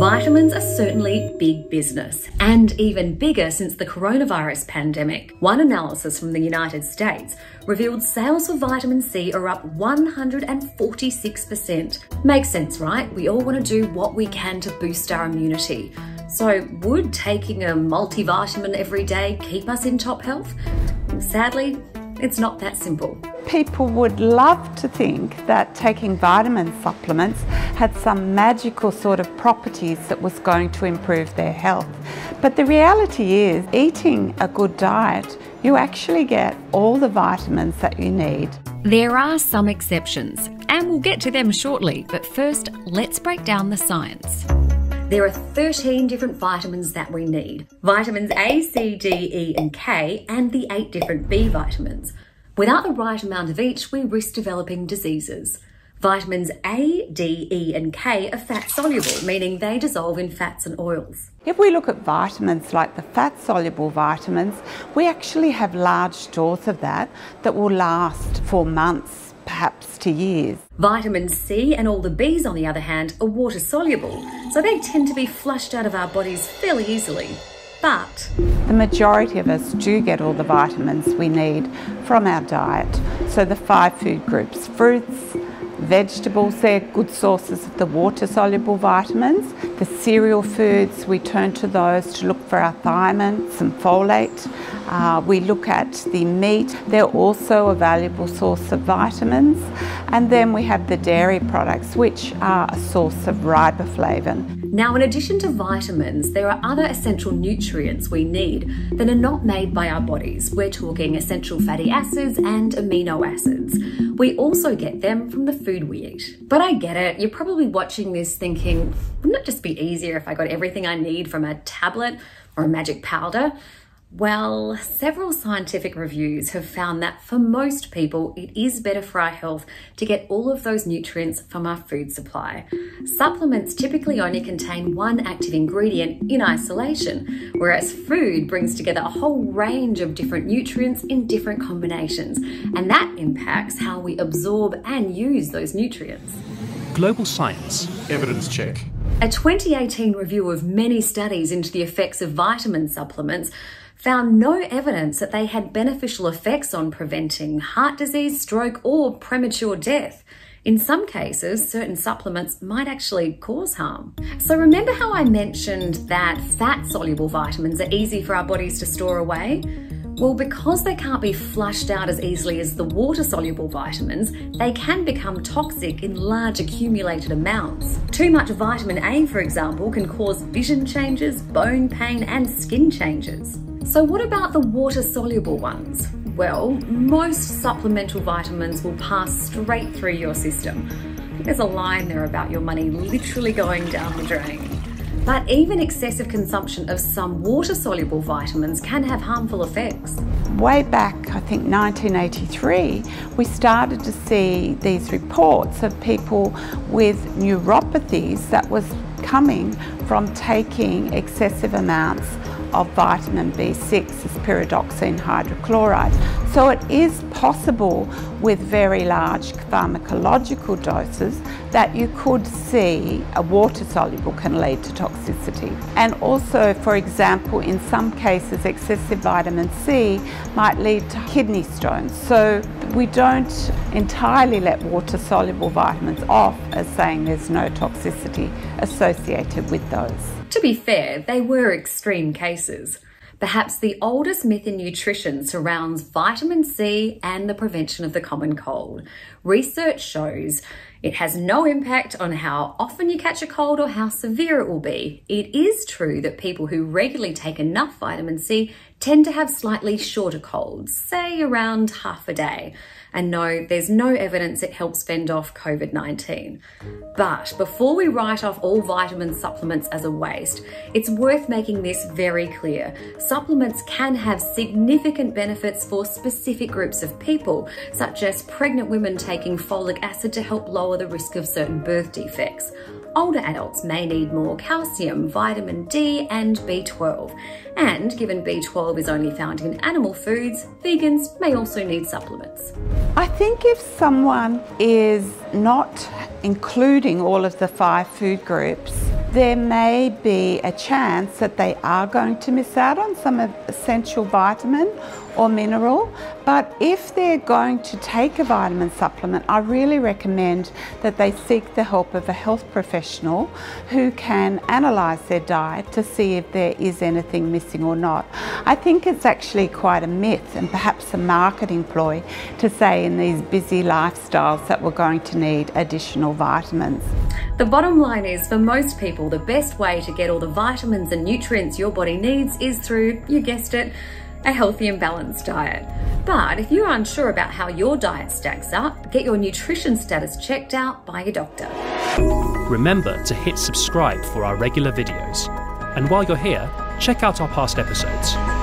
Vitamins are certainly big business, and even bigger since the coronavirus pandemic. One analysis from the United States revealed sales for vitamin C are up 146%. Makes sense, right? We all want to do what we can to boost our immunity. So would taking a multivitamin every day keep us in top health? Sadly, it's not that simple. People would love to think that taking vitamin supplements had some magical sort of properties that was going to improve their health. But the reality is, eating a good diet, you actually get all the vitamins that you need. There are some exceptions, and we'll get to them shortly, but first, let's break down the science. There are 13 different vitamins that we need. Vitamins A, C, D, E, and K, and the 8 different B vitamins. Without the right amount of each, we risk developing diseases. Vitamins A, D, E, and K are fat soluble, meaning they dissolve in fats and oils. If we look at vitamins like the fat soluble vitamins, we actually have large stores of that will last for months, perhaps to years. Vitamin C and all the Bs, on the other hand, are water soluble, so they tend to be flushed out of our bodies fairly easily. But the majority of us do get all the vitamins we need from our diet. So the 5 food groups: fruits, vegetables, they're good sources of the water soluble vitamins. The cereal foods, we turn to those to look for our thiamine, some folate. We look at the meat, they're also a valuable source of vitamins. And then we have the dairy products, which are a source of riboflavin. Now, in addition to vitamins, there are other essential nutrients we need that are not made by our bodies. We're talking essential fatty acids and amino acids. We also get them from the food we eat. But I get it, you're probably watching this thinking, wouldn't it just be easier if I got everything I need from a tablet or a magic powder? Well, several scientific reviews have found that for most people, it is better for our health to get all of those nutrients from our food supply. Supplements typically only contain one active ingredient in isolation, whereas food brings together a whole range of different nutrients in different combinations, and that impacts how we absorb and use those nutrients. Global Science Evidence Check. A 2018 review of many studies into the effects of vitamin supplements found no evidence that they had beneficial effects on preventing heart disease, stroke, or premature death. In some cases, certain supplements might actually cause harm. So remember how I mentioned that fat-soluble vitamins are easy for our bodies to store away? Well, because they can't be flushed out as easily as the water-soluble vitamins, they can become toxic in large accumulated amounts. Too much vitamin A, for example, can cause vision changes, bone pain, and skin changes. So what about the water-soluble ones? Well, most supplemental vitamins will pass straight through your system. I think there's a line there about your money literally going down the drain. But even excessive consumption of some water-soluble vitamins can have harmful effects. Way back, I think 1983, we started to see these reports of people with neuropathies that was coming from taking excessive amounts of vitamin B6, is pyridoxine hydrochloride. So it is possible with very large pharmacological doses that you could see a water-soluble can lead to toxicity. And also, for example, in some cases, excessive vitamin C might lead to kidney stones. So we don't entirely let water-soluble vitamins off as saying there's no toxicity associated with those. To be fair, they were extreme cases. Perhaps the oldest myth in nutrition surrounds vitamin C and the prevention of the common cold. Research shows it has no impact on how often you catch a cold or how severe it will be. It is true that people who regularly take enough vitamin C tend to have slightly shorter colds, say around half a day. And no, there's no evidence it helps fend off COVID-19. But before we write off all vitamin supplements as a waste, it's worth making this very clear. Supplements can have significant benefits for specific groups of people, such as pregnant women taking folic acid to help lower the risk of certain birth defects. Older adults may need more calcium, vitamin D, and B12. And given B12 is only found in animal foods, vegans may also need supplements. I think if someone is not including all of the 5 food groups, there may be a chance that they are going to miss out on some essential vitamin or mineral, but if they're going to take a vitamin supplement, I really recommend that they seek the help of a health professional who can analyse their diet to see if there is anything missing or not. I think it's actually quite a myth and perhaps a marketing ploy to say in these busy lifestyles that we're going to need additional vitamins. The bottom line is, for most people, the best way to get all the vitamins and nutrients your body needs is through, you guessed it, a healthy and balanced diet. But if you're unsure about how your diet stacks up, get your nutrition status checked out by your doctor. Remember to hit subscribe for our regular videos. And while you're here, check out our past episodes.